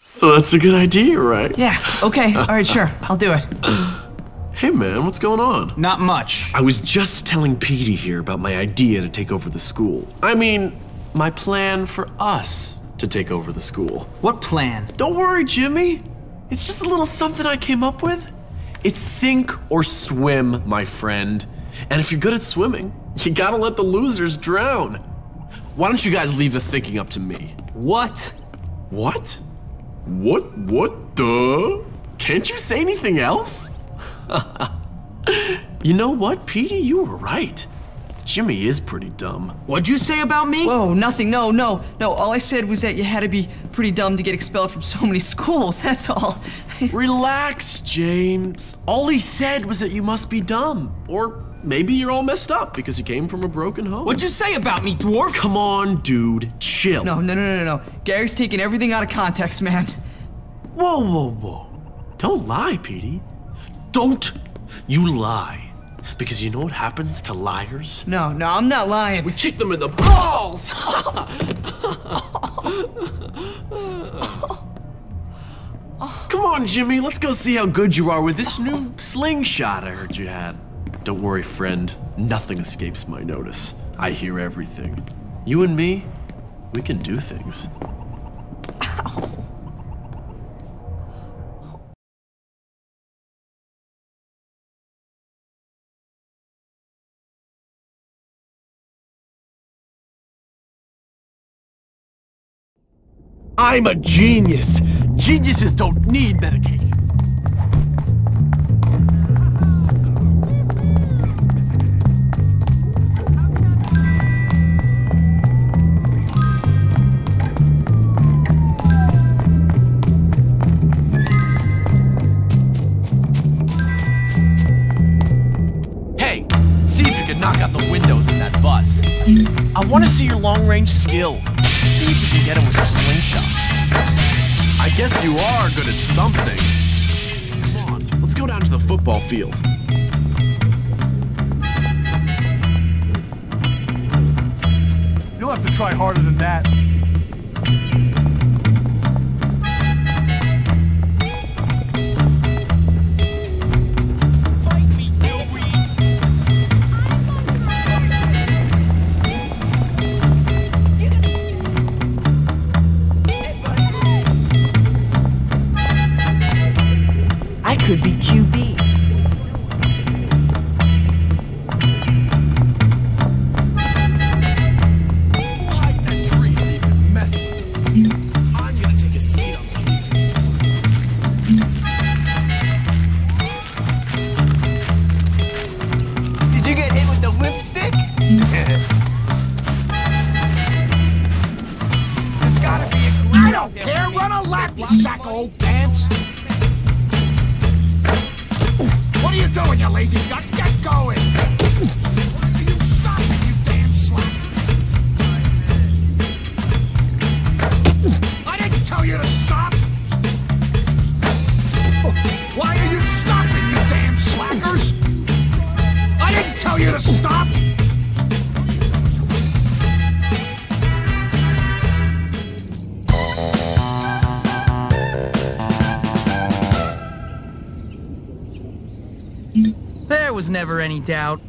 So that's a good idea, right? Yeah, okay, alright, sure, I'll do it. Hey man, what's going on? Not much. I was just telling Petey here about my idea to take over the school. I mean, my plan for us to take over the school. What plan? Don't worry, Jimmy. It's just a little something I came up with. It's sink or swim, my friend. And if you're good at swimming, you gotta let the losers drown. Why don't you guys leave the thinking up to me? What? What? What the? Can't you say anything else? You know what, Petey? You were right. Jimmy is pretty dumb. What'd you say about me? Whoa, nothing. No. All I said was that you had to be pretty dumb to get expelled from so many schools. That's all. Relax, James. All he said was that you must be dumb. Or maybe you're all messed up because you came from a broken home. What'd you say about me, dwarf? Come on, dude. Chill. No. Gary's taking everything out of context, man. Whoa. Don't lie, Petey. Don't you lie, because you know what happens to liars? No, I'm not lying. We kick them in the balls! Come on, Jimmy, let's go see how good you are with this new slingshot I heard you had. Don't worry, friend. Nothing escapes my notice. I hear everything. You and me, we can do things. Ow. I'm a genius. Geniuses don't need medication. Hey, see if you can knock out the windows in that bus. I want to see your long-range skill. See if you can get him with your slingshot. I guess you are good at something. Come on, let's go down to the football field. You'll have to try harder than that. Could be QB. Hide that tree so you can mess with me. I'm gonna take a seat on something. Did you get hit with the whipstick? There's gotta be a I don't care, run a lap, you sack of old pants. What are you doing, you lazy guts? Get going! Why are you stopping, you damn slacker? I didn't tell you to stop! Why are you stopping, you damn slackers? I didn't tell you to stop! There was never any doubt.